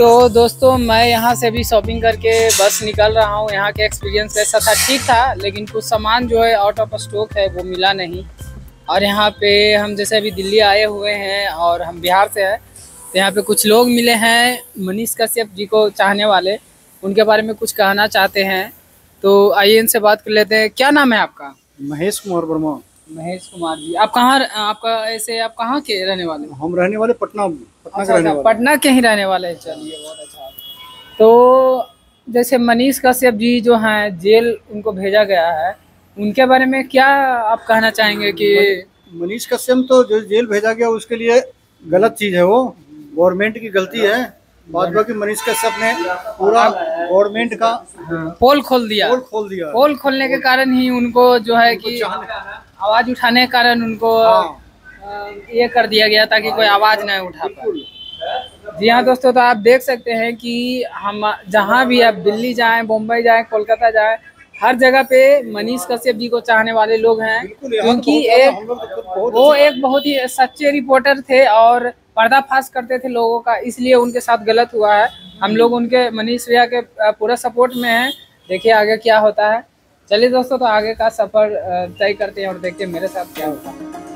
तो दोस्तों मैं यहाँ से भी शॉपिंग करके बस निकल रहा हूँ। यहाँ के एक्सपीरियंस ऐसा था, ठीक था, लेकिन कुछ सामान जो है आउट ऑफ स्टॉक है वो मिला नहीं। और यहाँ पे हम जैसे अभी दिल्ली आए हुए हैं और हम बिहार से हैं, तो यहाँ पे कुछ लोग मिले हैं मनीष कश्यप जी को चाहने वाले, उनके बारे में कुछ कहना चाहते हैं, तो आइए इनसे बात कर लेते हैं। क्या नाम है आपका? महेश कुमार ब्रह्मा। महेश कुमार जी, आप कहाँ, आपका ऐसे आप कहाँ के रहने वाले? हम रहने वाले पटना के ही रहने वाले हैं। चलिए बहुत अच्छा। तो जैसे मनीष कश्यप जी जो हैं जेल उनको भेजा गया है, उनके बारे में क्या आप कहना चाहेंगे? कि मनीष कश्यप तो जो जेल भेजा गया उसके लिए गलत चीज़ है, वो गवर्नमेंट की गलती है। भाजपा की मनीष कश्यप ने पूरा गवर्नमेंट का पोल खोल दिया। पोल खोलने के कारण ही उनको जो है कि आवाज उठाने के कारण उनको ये कर दिया गया ताकि कोई आवाज ना उठा पाए। जी हाँ दोस्तों, तो आप देख सकते हैं कि हम जहाँ भी आप दिल्ली जाएं, बम्बई जाएं, कोलकाता जाएं, हर जगह पे मनीष कश्यप जी को चाहने वाले लोग हैं, क्योंकि वो एक बहुत ही सच्चे रिपोर्टर थे और पर्दाफाश करते थे लोगों का, इसलिए उनके साथ गलत हुआ है। हम लोग उनके मनीष भैया के पूरा सपोर्ट में हैं। देखिए आगे क्या होता है। चलिए दोस्तों, तो आगे का सफ़र तय करते हैं और देखते हैं मेरे साथ क्या होता है।